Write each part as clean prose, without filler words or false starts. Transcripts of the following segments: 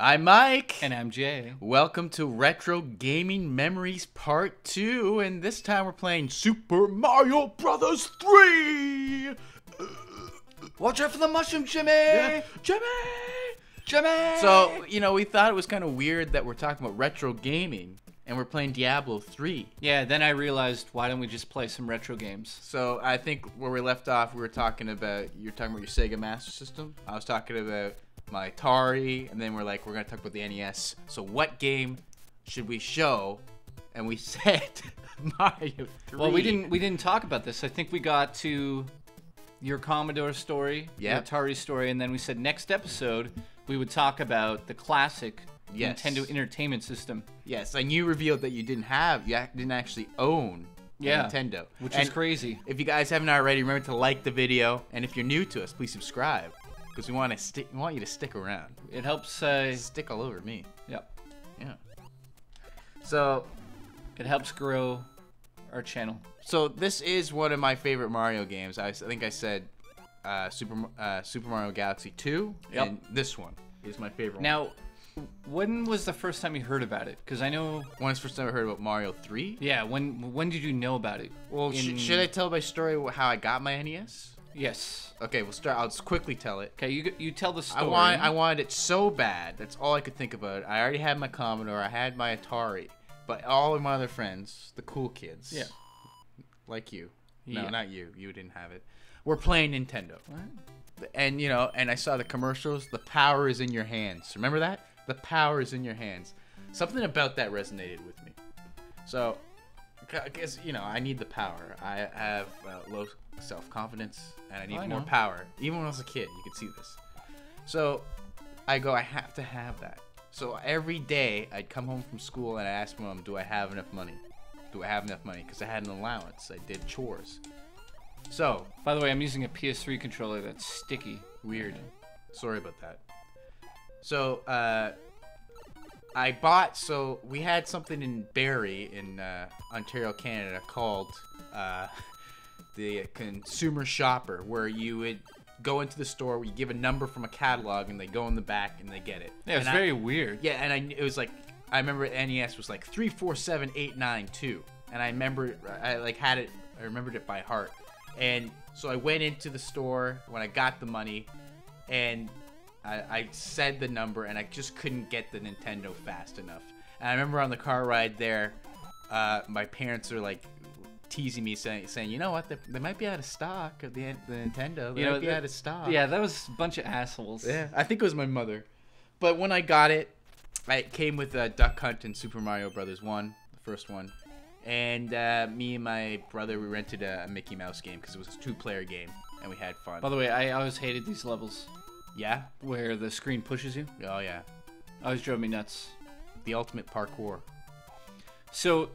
I'm Mike. And I'm Jay. Welcome to Retro Gaming Memories Part 2, and this time we're playing Super Mario Brothers 3! Watch out for the mushroom, Jimmy! Yeah. Jimmy! Jimmy! So, you know, we thought it was kind of weird that we're talking about retro gaming, and we're playing Diablo 3. Yeah, then I realized, why don't we just play some retro games? So, I think where we left off, we were talking about, you were talking about your Sega Master System. I was talking about my Atari, and then we're like, we're gonna talk about the NES. So what game should we show? And we said Mario 3. Well, we didn't talk about this. I think we got to your Commodore story, your Atari story, and then we said next episode we would talk about the classic Nintendo Entertainment System. Yes, and you revealed that you didn't actually own Nintendo, which is crazy. If you guys haven't already, remember to like the video, and if you're new to us, please subscribe. Because we want to want you to stick around. It helps stick all over me. Yep. Yeah. So it helps grow our channel. So this is one of my favorite Mario games. I think I said Super Mario Galaxy 2. Yep. And this one is my favorite. Now, when was the first time you heard about it? Because I know when was the first time I heard about Mario 3. Yeah. When did you know about it? Well, should I tell my story how I got my NES? Yes. Okay, we'll start. I'll just quickly tell it. Okay, you tell the story. I wanted it so bad. That's all I could think about. I already had my Commodore. I had my Atari. But all of my other friends, the cool kids, like you. No, not you. You didn't have it. We're playing Nintendo. What? And you know, and I saw the commercials. The power is in your hands. Remember that? The power is in your hands. Something about that resonated with me. So, because you know, I need the power. I have low self-confidence, and I need more power. Even when I was a kid, you could see this. So I go, I have to have that. So every day I'd come home from school and I asked Mom, do I have enough money? Do I have enough money? Because I had an allowance. I did chores. So, by the way, I'm using a PS3 controller that's sticky. Weird. Sorry about that. So so we had something in Barrie in Ontario, Canada called the consumer shopper, where you would go into the store, where you give a number from a catalog, and they go in the back and they get it. Yeah, it's very weird. Yeah, and it was like, I remember NES was like 347892, and I remember I remembered it by heart. And so I went into the store when I got the money, and I said the number, and I just couldn't get the Nintendo fast enough. And I remember on the car ride there, my parents are like teasing me, saying, you know what, they might be out of stock of the Nintendo. They might be out of stock. Yeah, that was a bunch of assholes. Yeah, I think it was my mother. But when I got it, it came with Duck Hunt and Super Mario Brothers 1, the first one. And me and my brother, we rented a Mickey Mouse game because it was a two-player game, and we had fun. By the way, I always hated these levels. Yeah? Where the screen pushes you. Oh, yeah. Always drove me nuts. The ultimate parkour. So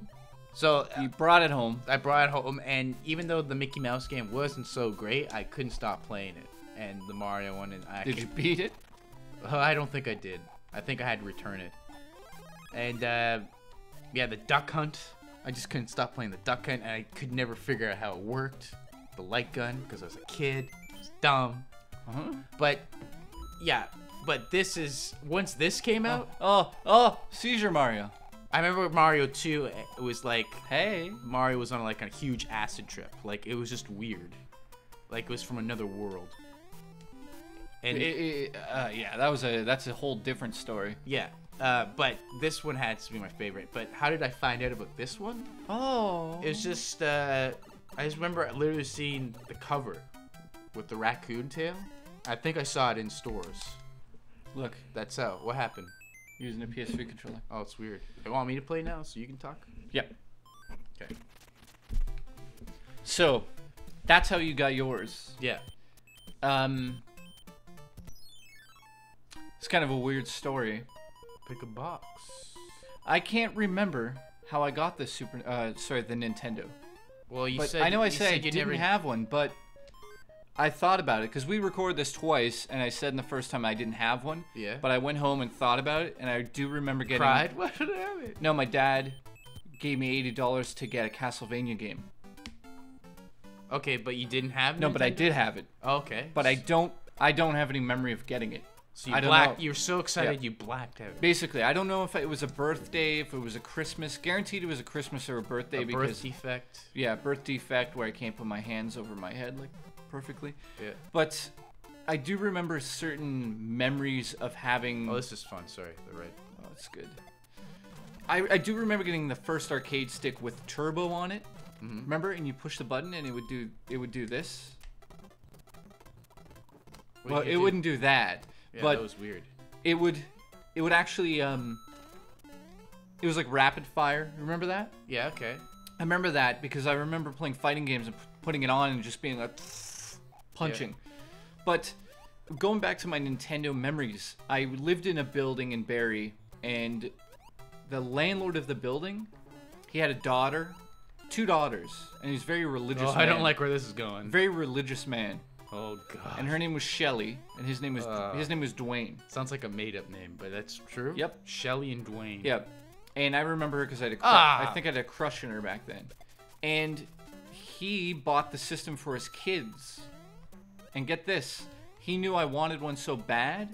you brought it home. I brought it home, and even though the Mickey Mouse game wasn't so great, I couldn't stop playing it. And the Mario one, and I... Did you beat it? I don't think I did. I think I had to return it. And, yeah, the Duck Hunt. I just couldn't stop playing the Duck Hunt, and I could never figure out how it worked. The light gun, because I was a kid. It was dumb. Uh-huh. But, yeah, but this is... Once this came out... Oh, Seizure Mario. I remember Mario 2, it was like, hey, Mario was on like a huge acid trip. Like, it was just weird. Like, it was from another world. And yeah, that's a whole different story. Yeah, but this one had to be my favorite. But how did I find out about this one? Oh. It was just, I just remember literally seeing the cover with the raccoon tail. I think I saw it in stores. Look. That's how. What happened? Using a PS3 controller. Oh, it's weird. They want me to play now, so you can talk? Yep. Okay. So, that's how you got yours. Yeah. It's kind of a weird story. Pick a box. I can't remember how I got the the Nintendo. Well, I said you didn't have one, but I thought about it, because we recorded this twice, and I said in the first time I didn't have one. Yeah. But I went home and thought about it, and I do remember getting... Cried? Why did I have it? No, my dad gave me $80 to get a Castlevania game. Okay, but you didn't have it? No, but I did have it. Oh, okay. But I don't have any memory of getting it. So you you're so excited you blacked out. Basically, I don't know if it was a birthday, if it was a Christmas. Guaranteed it was a Christmas or a birthday. Birth defect. Yeah, birth defect where I can't put my hands over my head like perfectly. Yeah. But I do remember certain memories of having... Oh, this is fun. Sorry, the red. Oh, it's good. I do remember getting the first arcade stick with turbo on it. Mm-hmm. Remember? And you push the button and it would do this. Well, it wouldn't do that. Yeah, but that was weird. It would actually, it was like rapid fire. Remember that? Yeah, okay. I remember that because I remember playing fighting games and putting it on and just being like, punching. Yeah. But going back to my Nintendo memories, I lived in a building in Barrie, and the landlord of the building, he had a daughter, 2 daughters, and he's a very religious man. I don't like where this is going. Very religious man. Oh god. And her name was Shelly, and his name was Dwayne. Sounds like a made-up name, but that's true. Yep. Shelly and Dwayne. Yep. And I remember her because I had a I think I had a crush on her back then. And he bought the system for his kids. And get this, he knew I wanted one so bad,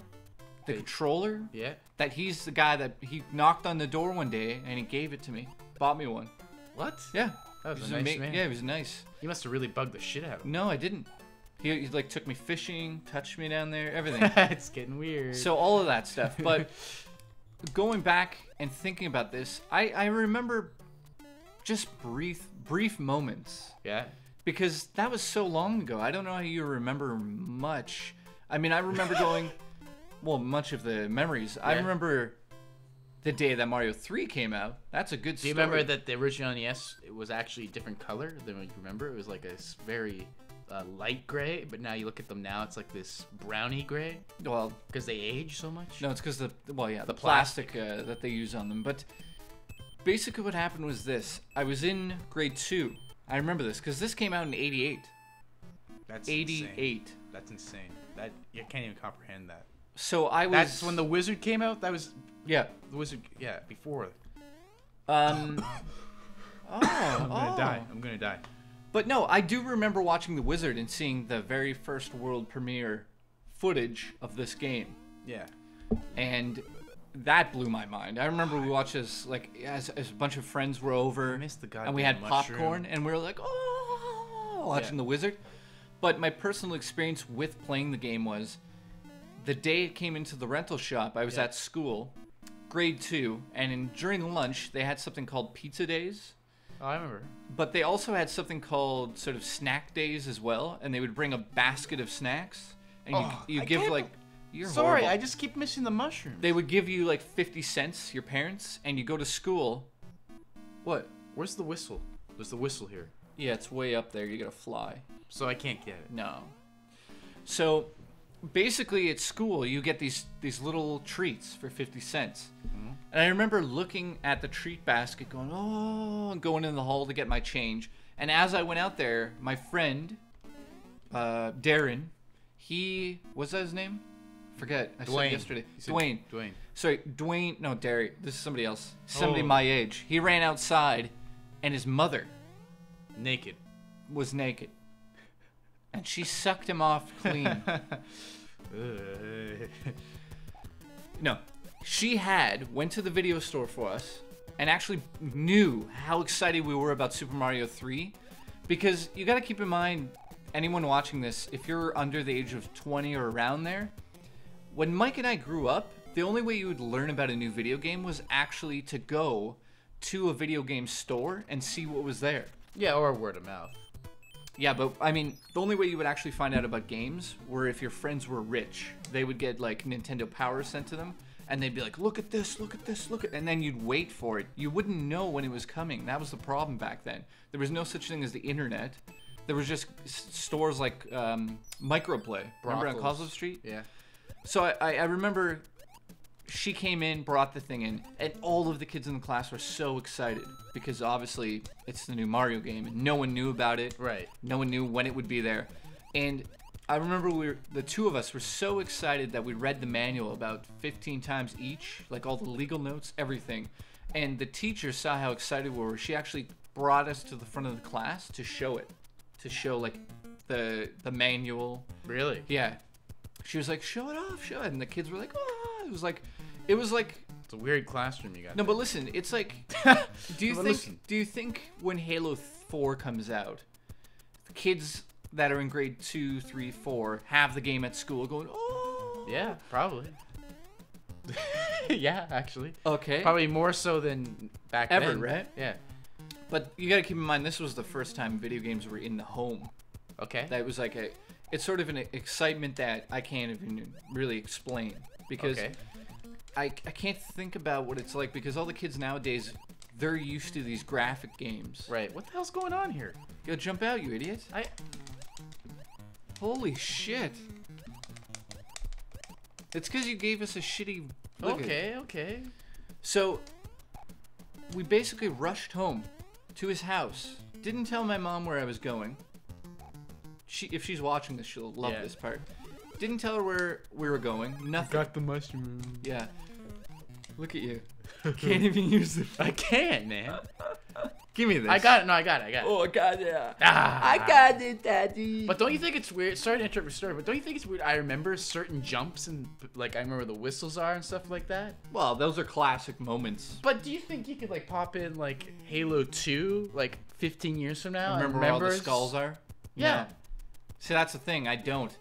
the controller. Yeah. That he's the guy that he knocked on the door one day and he gave it to me. Bought me one. What? Yeah. That was a nice man. Yeah, he was nice. You must have really bugged the shit out of him. No, I didn't. He like took me fishing, touched me down there, everything. It's getting weird. So all of that stuff. But going back and thinking about this, I remember just brief moments. Yeah. Because that was so long ago. I don't know how you remember much. I mean, I remember going, well, much of the memories. Yeah. I remember the day that Mario 3 came out. That's a good story. Do you remember that the original NES was actually a different color than what you remember? It was like a very... light gray, but now you look at them now, it's like this brownie gray. Well, because they age so much. No, it's because the plastic that they use on them. But basically, what happened was this: I was in grade 2. I remember this because this came out in '88. That's 88. Insane. That's insane. That you can't even comprehend that. So I was. That's when the Wizard came out. That was the Wizard. Yeah, before. I'm gonna die. But no, I do remember watching The Wizard and seeing the very first world premiere footage of this game. Yeah. And that blew my mind. I remember we watched this, like, as a bunch of friends were over. I missed the goddamn and we had popcorn, and we were like, oh, watching The Wizard. But my personal experience with playing the game was the day it came into the rental shop, I was at school, grade 2, and during lunch, they had something called Pizza Days. Oh, I remember. But they also had something called sort of snack days as well, and they would bring a basket of snacks, and you give like... You're sorry, horrible. I just keep missing the mushrooms. They would give you like 50 cents, your parents, and you go to school. What? Where's the whistle? There's the whistle here. Yeah, it's way up there. You gotta fly. So I can't get it. No. So basically at school, you get these little treats for 50 cents. Mm-hmm. And I remember looking at the treat basket going, oh, and going in the hall to get my change. And as I went out there, my friend, Darren, what's that his name? Forget. I said yesterday. Dwayne. Sorry, Dwayne. No, Derry. This is somebody else. Somebody my age. He ran outside, and his mother. Naked. Was naked. And she sucked him off clean. No. She went to the video store for us and actually knew how excited we were about Super Mario 3, because you got to keep in mind, anyone watching this, if you're under the age of 20 or around there, when Mike and I grew up, the only way you would learn about a new video game was actually to go to a video game store and see what was there. Yeah, or word of mouth. Yeah, but I mean, the only way you would actually find out about games were if your friends were rich. They would get like Nintendo Power sent to them. And they'd be like, look at this, look at this, look at... And then you'd wait for it. You wouldn't know when it was coming. That was the problem back then. There was no such thing as the internet. There was just stores like Microplay. Remember on Kozlov Street? Yeah. So I remember she came in, brought the thing in, and all of the kids in the class were so excited because obviously it's the new Mario game and no one knew about it. Right. No one knew when it would be there. And... I remember the two of us were so excited that we read the manual about 15 times each, like all the legal notes, everything. And the teacher saw how excited we were. She actually brought us to the front of the class to show like the manual. Really? Yeah. She was like, show it off, show it. And the kids were like, ah. It was like. It's a weird classroom you got. No, there. But listen, it's like, do you think when Halo 4 comes out, the kids that are in grade 2, 3, 4 have the game at school going, oh. Yeah, probably. Yeah, actually. Okay. Probably more so than back then. Ever, right? Yeah. But you gotta keep in mind, this was the first time video games were in the home. Okay. That was like a, it's sort of an excitement that I can't even really explain. Because okay. I can't think about what it's like, because all the kids nowadays, they're used to these graphic games. Right. What the hell's going on here? Yo, jump out, you idiot. Holy shit. It's because you gave us a shitty... Okay, okay. So, we basically rushed home to his house. Didn't tell my mom where I was going. If she's watching this, she'll love this part. Didn't tell her where we were going. Nothing. Got the mushroom. Yeah. Look at you. Can't even use it. I can, man. Give me this. I got it. No, I got it. I got it. Oh, God, yeah. Ah. I got it, Daddy. But don't you think it's weird? Sorry to interrupt your story, but don't you think it's weird? I remember certain jumps and, like, I remember the whistles are and stuff like that. Well, those are classic moments. But do you think you could, like, pop in, like, Halo 2, like, 15 years from now? Remember where all the skulls are? Yeah. No. See, that's the thing. I don't.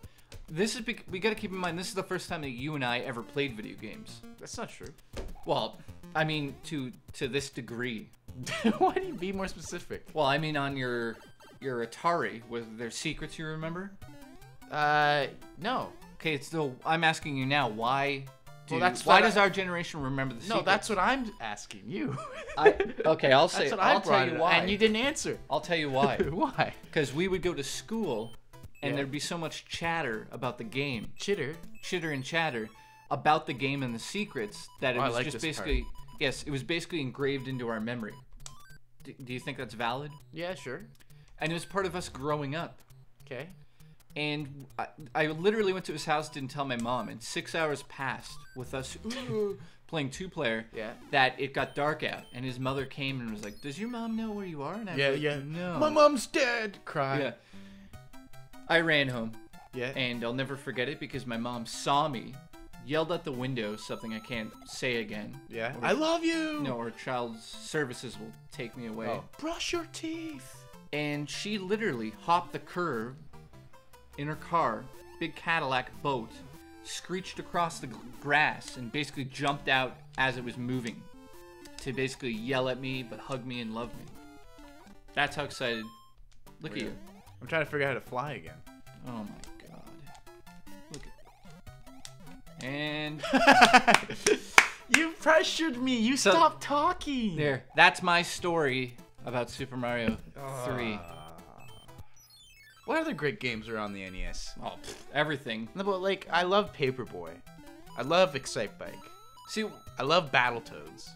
This is, we gotta keep in mind, this is the first time that you and I ever played video games. That's not true. Well, I mean, to this degree. Why do you be more specific? Well, I mean, on your Atari, were there secrets you remember? No. Okay, so I'm asking you now, why does our generation remember the secrets? No, that's what I'm asking you. Okay, I'll say, I'll tell you why. And you didn't answer. I'll tell you why. Why? Because we would go to school, and there'd be so much chatter about the game. Chitter and chatter about the game and the secrets that it was like just basically... Part. Yes, it was basically engraved into our memory. Do you think that's valid? Yeah, sure. And it was part of us growing up. Okay. And I literally went to his house, didn't tell my mom, and 6 hours passed with us playing two-player that it got dark out. And his mother came and was like, does your mom know where you are? And I was like, no. My mom's dead! Cry. Yeah. I ran home. Yeah. And I'll never forget it because my mom saw me. Yelled at the window something I can't say again. Yeah. I love you! No, or child services will take me away. Oh. Brush your teeth! And she literally hopped the curb in her car, big Cadillac boat, screeched across the grass, and basically jumped out as it was moving to basically yell at me, but hug me and love me. That's how excited. Look at you. I'm trying to figure out how to fly again. Oh my God. And you pressured me. You stopped talking. There. That's my story about Super Mario 3. What other great games are on the NES? Oh, pff, everything. No, but like, I love Paperboy. I love Excitebike. See, I love Battletoads.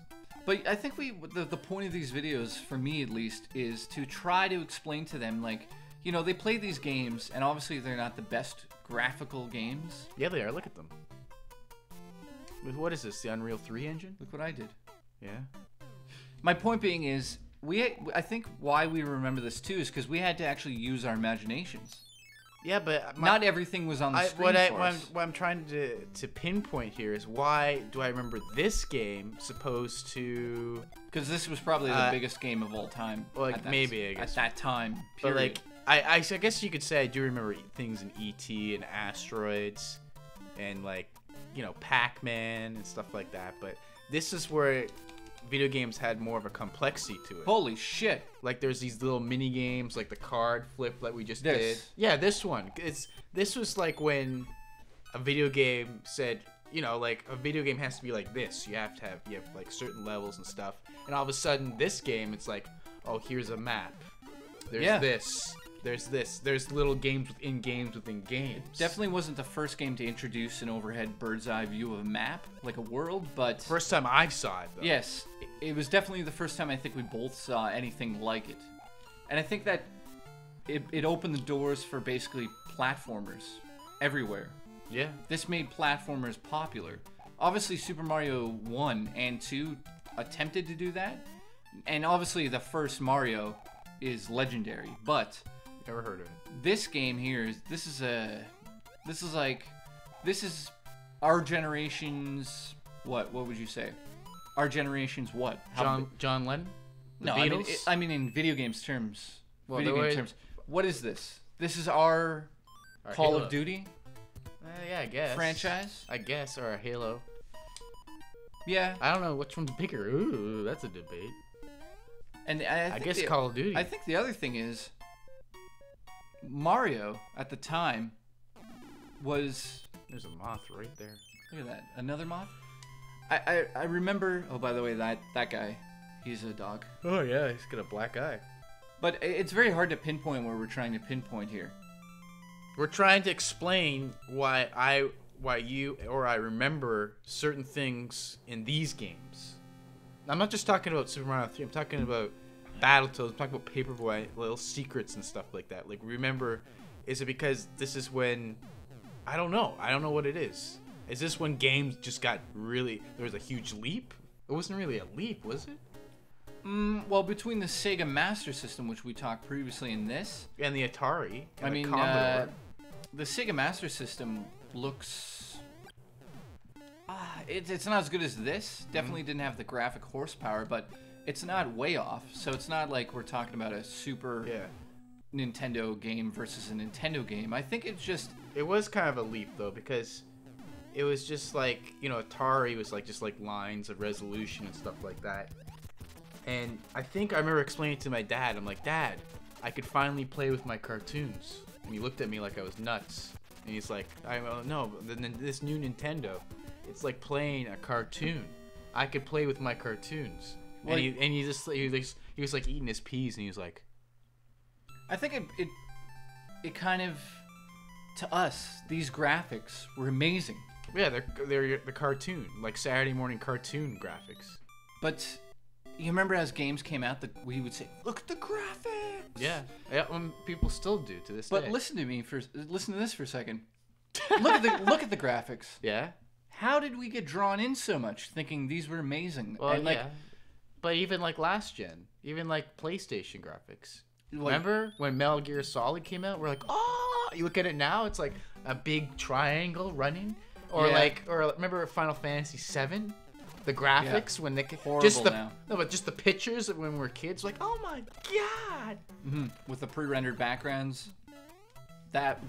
But I think the point of these videos, for me at least, is to try to explain to them, like, you know, they play these games, and obviously they're not the best graphical games. Yeah, they are. Look at them. What is this, the Unreal 3 engine? Look what I did. Yeah. My point being is, I think why we remember this too is because we had to actually use our imaginations. Yeah, but... Not everything was on the screen What I'm trying to pinpoint here is why do I remember this game opposed to... Because this was probably the biggest game of all time. Like, maybe, I guess. At that time, period. But like, I guess you could say I do remember things in E.T. and Asteroids and like... you know, Pac-Man and stuff like that, but this is where video games had more of a complexity to it. Holy shit. Like, there's these little mini games, like the card flip that we just did. Yeah, this one. This was like when a video game said, you know, like, a video game has to be like this. You have to have, like, certain levels and stuff. And all of a sudden, this game, it's like, oh, here's a map. There's this. There's this. There's little games within games within games. It definitely wasn't the first game to introduce an overhead bird's eye view of a map, like a world, but... First time I saw it, though. Yes. It was definitely the first time I think we both saw anything like it. And I think that it opened the doors for basically platformers everywhere. Yeah. This made platformers popular. Obviously, Super Mario 1 and 2 attempted to do that. And obviously, the first Mario is legendary, but... Never heard of it. This game here is like this is our generation's what would you say? Our generation's what? John Lennon? No, Beatles? I mean in video games terms. Well, video game terms. What is this? This is our Call Halo. Of Duty? Yeah, I guess. Franchise? I guess, or a Halo. Yeah. I don't know which one's bigger. Ooh, that's a debate. And I guess Call of Duty. I think the other thing is Mario at the time was... There's a moth right there. Look at that. Another moth? I remember... Oh, by the way, that guy, he's a dog. Oh, yeah, he's got a black eye. But it's very hard to pinpoint where we're trying to pinpoint here. We're trying to explain why you or I remember certain things in these games. I'm not just talking about Super Mario 3. I'm talking about Battletoads. I'm talking about Paperboy, little secrets and stuff like that. Like, remember, is it because this is when... I don't know. I don't know what it is. Is this when games just got really... There was a huge leap? It wasn't really a leap, was it? Well, between the Sega Master System, which we talked previously in this... And the Atari. And the Commodore. The Sega Master System looks... it's not as good as this. Definitely didn't have the graphic horsepower, but it's not way off. So it's not like we're talking about a Super Nintendo game versus a Nintendo game. I think it's just... It was kind of a leap, though, because... It was just like, you know, Atari was like just like lines of resolution and stuff like that. And I think I remember explaining it to my dad. I'm like, Dad, I could finally play with my cartoons. And he looked at me like I was nuts. And he's like, I don't know, this new Nintendo, it's like playing a cartoon. I could play with my cartoons. Well, and he was like eating his peas, and he was like, I think it kind of, to us, these graphics were amazing. Yeah, they're the cartoon, like Saturday morning cartoon graphics. But you remember as games came out, we would say, "Look at the graphics." Yeah, people still do to this day. But listen to this for a second. Look at the graphics. Yeah. How did we get drawn in so much, thinking these were amazing? Well, and but even like last gen, even like PlayStation graphics. Like, remember when Metal Gear Solid came out? We're like, oh! You look at it now, it's like a big triangle running. Or remember Final Fantasy VII? The graphics when they just the pictures when we were kids, like, oh my god! Mm-hmm. With the pre-rendered backgrounds,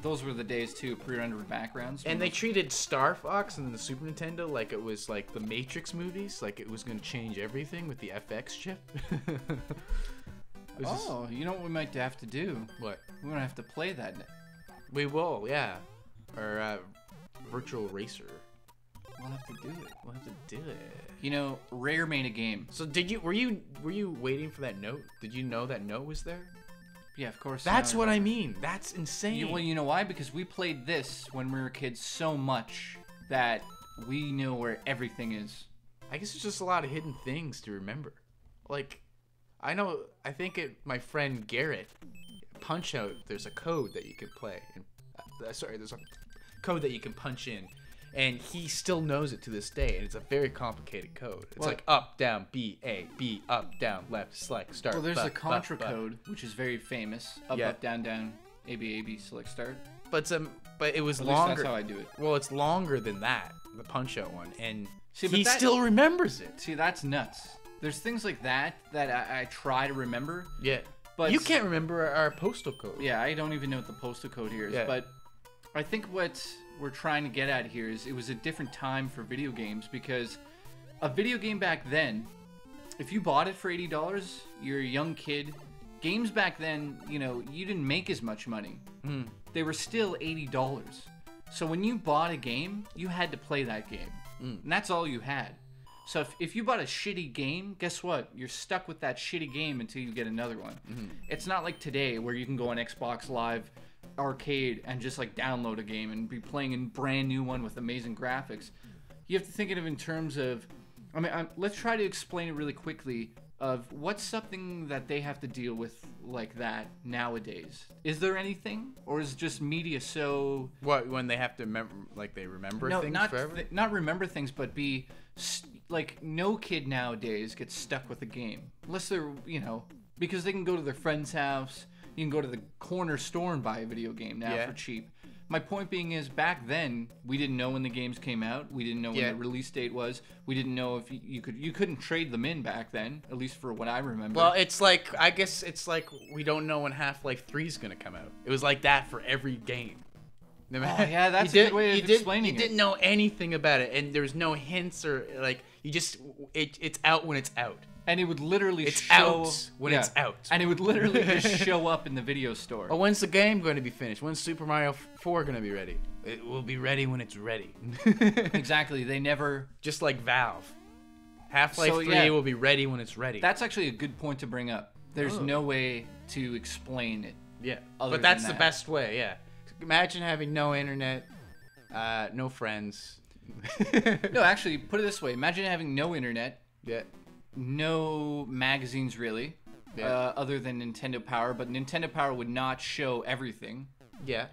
those were the days too, pre-rendered backgrounds. And they treated Star Fox and the Super Nintendo like it was like the Matrix movies, like it was going to change everything with the FX chip. You know what we might have to do? What? We're gonna have to play that. We will, yeah. Or Virtual Racer. We'll have to do it. We'll have to do it. You know, Rare made a game. So were you waiting for that note? Did you know that note was there? Yeah, of course. That's what I mean. That's insane. Well, you know why? Because we played this when we were kids so much that we know where everything is. I guess it's just a lot of hidden things to remember. Like, I know, I think my friend Garrett, Punch-Out, there's a code that you could play. There's a code that you can punch in, and he still knows it to this day, and it's a very complicated code. It's like up, down, B, A, B, up, down, left, select, start. Well, there's a Contra code, which is very famous. Up, up, down, down, A, B, A, B, select, start. But it was longer. At least that's how I do it. Well, it's longer than that, the Punch-Out one, and he still remembers it. See, that's nuts. There's things like that that I try to remember. Yeah. But you can't remember our postal code. Yeah, I don't even know what the postal code here is, but... I think what we're trying to get at here is it was a different time for video games, because a video game back then, if you bought it for $80, you're a young kid. Games back then, you know, you didn't make as much money. Mm. They were still $80. So when you bought a game, you had to play that game. Mm. And that's all you had. So if you bought a shitty game, guess what? You're stuck with that shitty game until you get another one. Mm-hmm. It's not like today where you can go on Xbox Live Arcade and just like download a game and be playing a brand new one with amazing graphics. You have to think of it in terms of, let's try to explain it really quickly of what's something that they have to deal with like that nowadays. Is there anything, or is just media so what when they have to remember, like they remember things forever? Not remember things, but be like no kid nowadays gets stuck with a game unless they're because they can go to their friend's house. You can go to the corner store and buy a video game now for cheap. My point being is, back then, we didn't know when the games came out. We didn't know when the release date was. We didn't know if you couldn't trade them in back then, at least for what I remember. Well, it's like, I guess it's like we don't know when Half-Life 3 is going to come out. It was like that for every game. No matter, that's a good way of explaining it. You didn't know anything about it, and there's no hints or, like, you just, it's out when it's out. And it would literally just show up in the video store. Oh, when's the game going to be finished? When's Super Mario 4 going to be ready? It will be ready when it's ready. Exactly. They never... Just like Valve. Half-Life 3 will be ready when it's ready. That's actually a good point to bring up. There's no way to explain it. Yeah, but that's the best way, yeah. Imagine having no internet, no friends. No, actually, put it this way. Imagine having no internet. Yeah. No magazines, really, other than Nintendo Power, but Nintendo Power would not show everything. Yeah.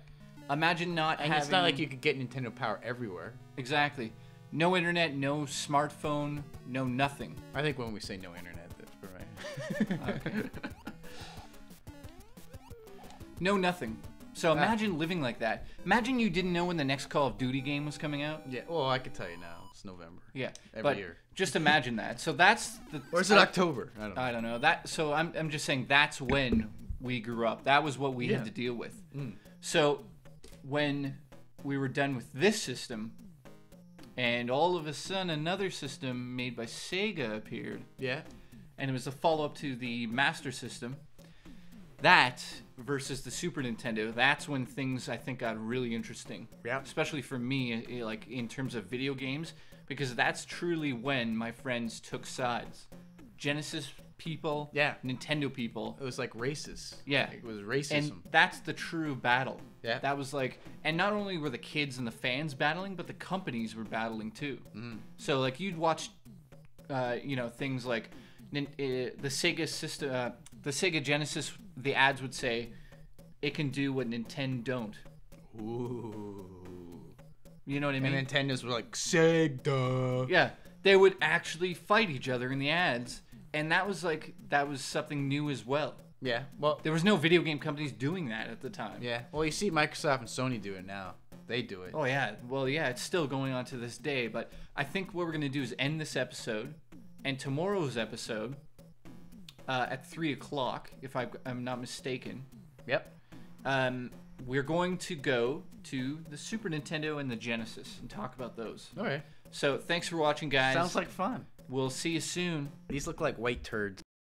Imagine not having... It's not like you could get Nintendo Power everywhere. Exactly. No internet, no smartphone, no nothing. I think when we say no internet, that's right. Okay. No nothing. So imagine living like that. Imagine you didn't know when the next Call of Duty game was coming out. Yeah, well, I could tell you now. It's November. Yeah, every year. Just imagine that. So that's the... Or is it October? I don't know. That. So I'm just saying that's when we grew up. That was what we had to deal with. Mm. So when we were done with this system, and all of a sudden another system made by Sega appeared. Yeah. And it was a follow-up to the Master System. That versus the Super Nintendo, that's when things, I think, got really interesting. Yeah. Especially for me, like, in terms of video games, because that's truly when my friends took sides. Genesis people, Nintendo people. It was, like, racist. Yeah. It was racism. And that's the true battle. Yeah. That was, like, and not only were the kids and the fans battling, but the companies were battling, too. Mm. So, like, you'd watch, you know, things like... the Sega Genesis, the ads would say, it can do what Nintendo don't. Ooh. You know what I mean? And Nintendos were like, Sega. Yeah. They would actually fight each other in the ads. And that was like, that was something new as well. Yeah. Well, there was no video game companies doing that at the time. Yeah. Well, you see Microsoft and Sony do it now. They do it. Oh, yeah. Well, yeah, it's still going on to this day. But I think what we're going to do is end this episode. And tomorrow's episode, at 3 o'clock, if I'm not mistaken, we're going to go to the Super Nintendo and the Genesis and talk about those. All right. So thanks for watching, guys. Sounds like fun. We'll see you soon. These look like white turds.